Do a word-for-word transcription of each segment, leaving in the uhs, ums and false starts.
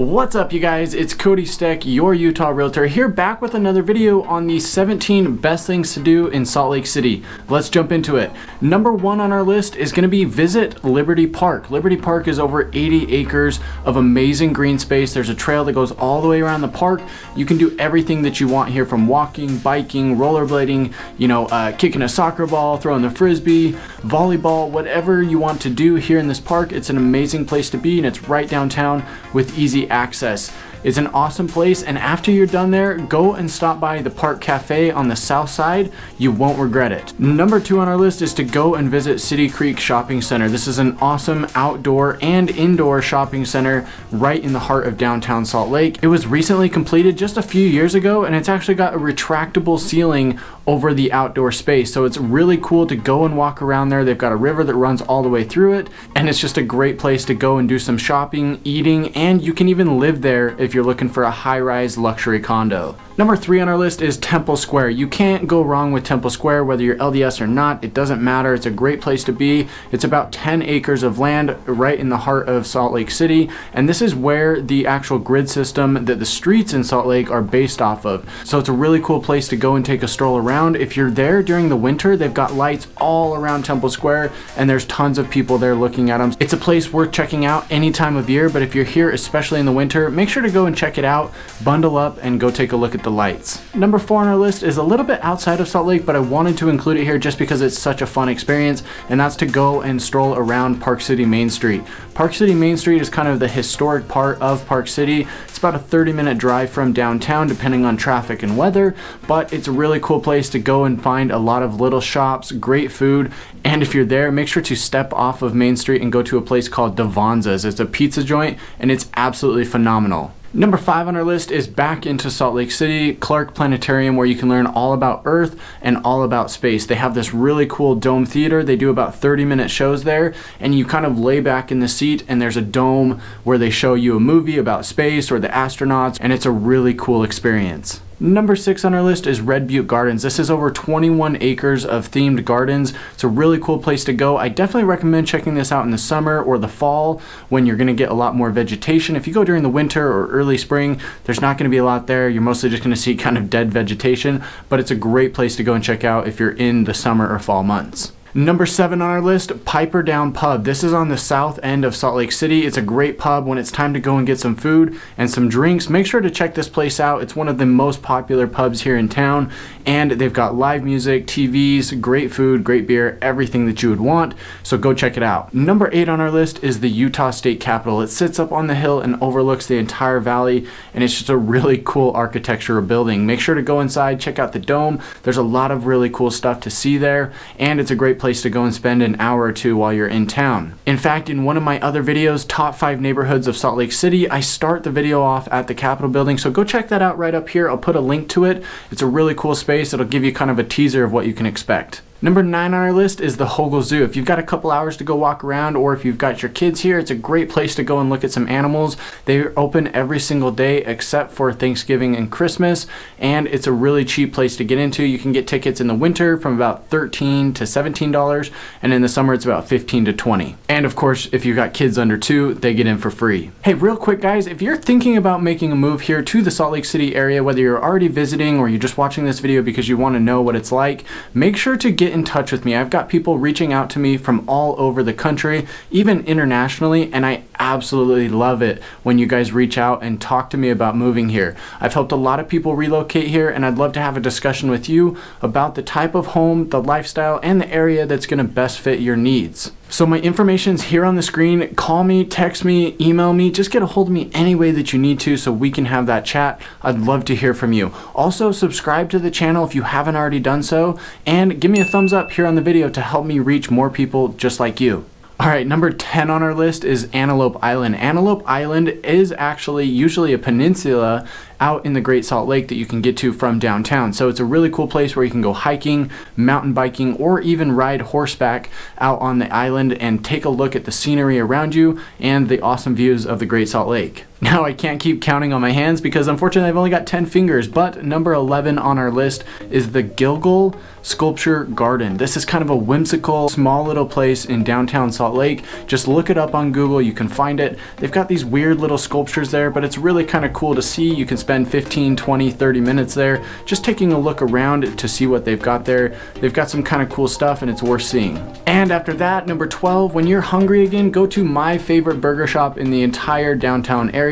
What's up, you guys? It's Cody Steck, your Utah realtor, here back with another video on the seventeen best things to do in Salt Lake City. Let's jump into it. Number one on our list is going to be visit Liberty Park. Liberty Park is over eighty acres of amazing green space. There's a trail that goes all the way around the park. You can do everything that you want here, from walking, biking, rollerblading, you know, uh, kicking a soccer ball, throwing the frisbee, volleyball, whatever you want to do here in this park. It's an amazing place to be, and it's right downtown with easy access. It's an awesome place, and after you're done there, go and stop by the Park Cafe on the south side. You won't regret it. Number two on our list is to go and visit City Creek Shopping Center. This is an awesome outdoor and indoor shopping center right in the heart of downtown Salt Lake. It was recently completed just a few years ago, and it's actually got a retractable ceiling over the outdoor space, so it's really cool to go and walk around there. They've got a river that runs all the way through it, and it's just a great place to go and do some shopping, eating, and you can even live there if you're looking for a high-rise luxury condo. Number three on our list is Temple Square. You can't go wrong with Temple Square, whether you're L D S or not. It doesn't matter. It's a great place to be. It's about ten acres of land right in the heart of Salt Lake City, and this is where the actual grid system that the streets in Salt Lake are based off of. So it's a really cool place to go and take a stroll around. If you're there during the winter, they've got lights all around Temple Square, and there's tons of people there looking at them. It's a place worth checking out any time of year, but if you're here, especially in the winter, make sure to go and check it out, bundle up, and go take a look at the lights. Number four on our list is a little bit outside of Salt Lake, but I wanted to include it here just because it's such a fun experience, and that's to go and stroll around Park City Main Street. Park City Main Street is kind of the historic part of Park City. It's about a thirty minute drive from downtown, depending on traffic and weather, but it's a really cool place to go and find a lot of little shops, great food, and if you're there, make sure to step off of Main Street and go to a place called Davanza's. It's a pizza joint, and it's absolutely phenomenal. Number five on our list is back into Salt Lake City, Clark Planetarium, where you can learn all about Earth and all about space. They have this really cool dome theater. They do about thirty minute shows there, and you kind of lay back in the seat, and there's a dome where they show you a movie about space or the astronauts, and it's a really cool experience. Number six on our list is Red Butte Gardens. This is over twenty-one acres of themed gardens. It's a really cool place to go. I definitely recommend checking this out in the summer or the fall when you're gonna get a lot more vegetation. If you go during the winter or early spring, there's not gonna be a lot there. You're mostly just gonna see kind of dead vegetation, but it's a great place to go and check out if you're in the summer or fall months. Number seven on our list, Piper Down Pub. This is on the south end of Salt Lake City. It's a great pub when it's time to go and get some food and some drinks. Make sure to check this place out. It's one of the most popular pubs here in town, and they've got live music, T Vs, great food, great beer, everything that you would want, so go check it out. Number eight on our list is the Utah State Capitol. It sits up on the hill and overlooks the entire valley, and it's just a really cool architectural building. Make sure to go inside, check out the dome. There's a lot of really cool stuff to see there, and it's a great place to go and spend an hour or two while you're in town. In fact, in one of my other videos, Top five Neighborhoods of Salt Lake City, I start the video off at the Capitol building, so go check that out right up here. I'll put a link to it. It's a really cool space. It'll give you kind of a teaser of what you can expect. Number nine on our list is the Hogle Zoo. If you've got a couple hours to go walk around, or if you've got your kids here, it's a great place to go and look at some animals. They're open every single day except for Thanksgiving and Christmas, and it's a really cheap place to get into. You can get tickets in the winter from about thirteen to seventeen dollars, and in the summer it's about fifteen to twenty. And of course, if you've got kids under two, they get in for free. Hey, real quick guys, if you're thinking about making a move here to the Salt Lake City area, whether you're already visiting or you're just watching this video because you want to know what it's like, make sure to get in touch with me. I've got people reaching out to me from all over the country, even internationally, and I absolutely love it when you guys reach out and talk to me about moving here. I've helped a lot of people relocate here, and I'd love to have a discussion with you about the type of home, the lifestyle, and the area that's going to best fit your needs. So my information's here on the screen. Call me, text me, email me, just get a hold of me any way that you need to so we can have that chat. I'd love to hear from you. Also, subscribe to the channel if you haven't already done so, and give me a thumbs up here on the video to help me reach more people just like you. All right, number ten on our list is Antelope Island. Antelope Island is actually usually a peninsula out in the Great Salt Lake that you can get to from downtown. So it's a really cool place where you can go hiking, mountain biking, or even ride horseback out on the island and take a look at the scenery around you and the awesome views of the Great Salt Lake. Now I can't keep counting on my hands because unfortunately I've only got ten fingers, but number eleven on our list is the Gilgal Sculpture Garden. This is kind of a whimsical, small little place in downtown Salt Lake. Just look it up on Google, you can find it. They've got these weird little sculptures there, but it's really kind of cool to see. You can spend fifteen, twenty, thirty minutes there just taking a look around to see what they've got there. They've got some kind of cool stuff and it's worth seeing. And after that, number twelve, when you're hungry again, go to my favorite burger shop in the entire downtown area.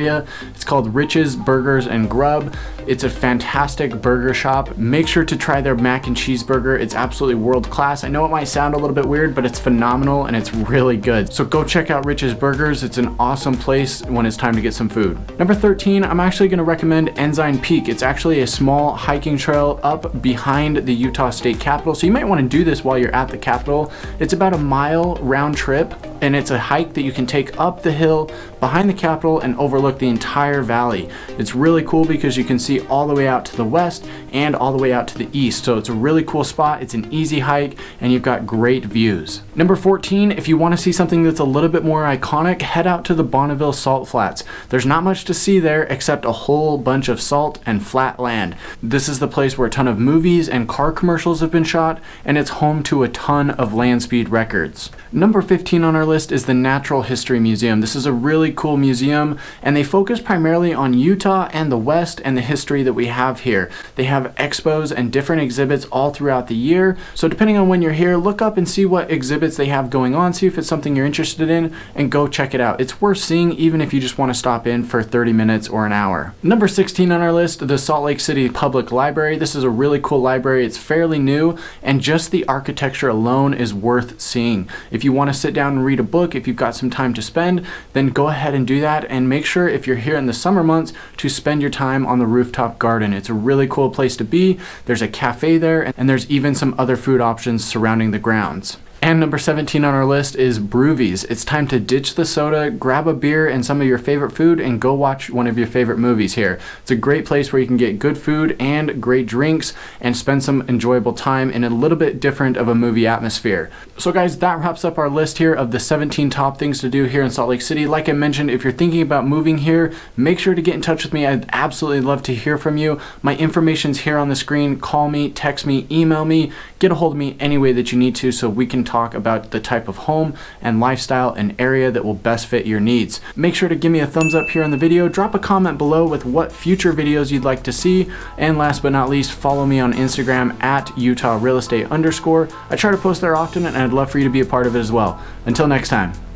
It's called Rich's Burgers 'N Grub. It's a fantastic burger shop. Make sure to try their mac and cheese burger. It's absolutely world class. I know it might sound a little bit weird, but it's phenomenal and it's really good. So go check out Rich's Burgers. It's an awesome place when it's time to get some food. Number thirteen, I'm actually gonna recommend Ensign Peak. It's actually a small hiking trail up behind the Utah State Capitol. So you might wanna do this while you're at the Capitol. It's about a mile round trip and it's a hike that you can take up the hill behind the Capitol and overlook the entire valley. It's really cool because you can see all the way out to the west and all the way out to the east. So it's a really cool spot, it's an easy hike, and you've got great views. Number fourteen, if you want to see something that's a little bit more iconic, head out to the Bonneville Salt Flats. There's not much to see there except a whole bunch of salt and flat land. This is the place where a ton of movies and car commercials have been shot, and it's home to a ton of land speed records. Number fifteen on our list is the Natural History Museum. This is a really cool museum, and they focus primarily on Utah and the West and the history that we have here. They have expos and different exhibits all throughout the year, so depending on when you're here, look up and see what exhibits they have going on, see if it's something you're interested in, and go check it out. It's worth seeing even if you just want to stop in for thirty minutes or an hour. Number sixteen on our list, the Salt Lake City Public Library. This is a really cool library. It's fairly new, and just the architecture alone is worth seeing. If you want to sit down and read a book, if you've got some time to spend, then go ahead and do that, and make sure if you're here in the summer months to spend your time on the rooftop garden. It's a really cool place to be. There's a cafe there, and there's even some other food options surrounding the grounds. And number seventeen on our list is Brewvies. It's time to ditch the soda, grab a beer and some of your favorite food, and go watch one of your favorite movies here. It's a great place where you can get good food and great drinks and spend some enjoyable time in a little bit different of a movie atmosphere. So guys, that wraps up our list here of the seventeen top things to do here in Salt Lake City. Like I mentioned, if you're thinking about moving here, make sure to get in touch with me. I'd absolutely love to hear from you. My information's here on the screen. Call me, text me, email me, get a hold of me any way that you need to so we can talk about the type of home and lifestyle and area that will best fit your needs. Make sure to give me a thumbs up here on the video, drop a comment below with what future videos you'd like to see, and last but not least, follow me on Instagram at Utah Real Estate underscore. I try to post there often and I'd love for you to be a part of it as well. Until next time.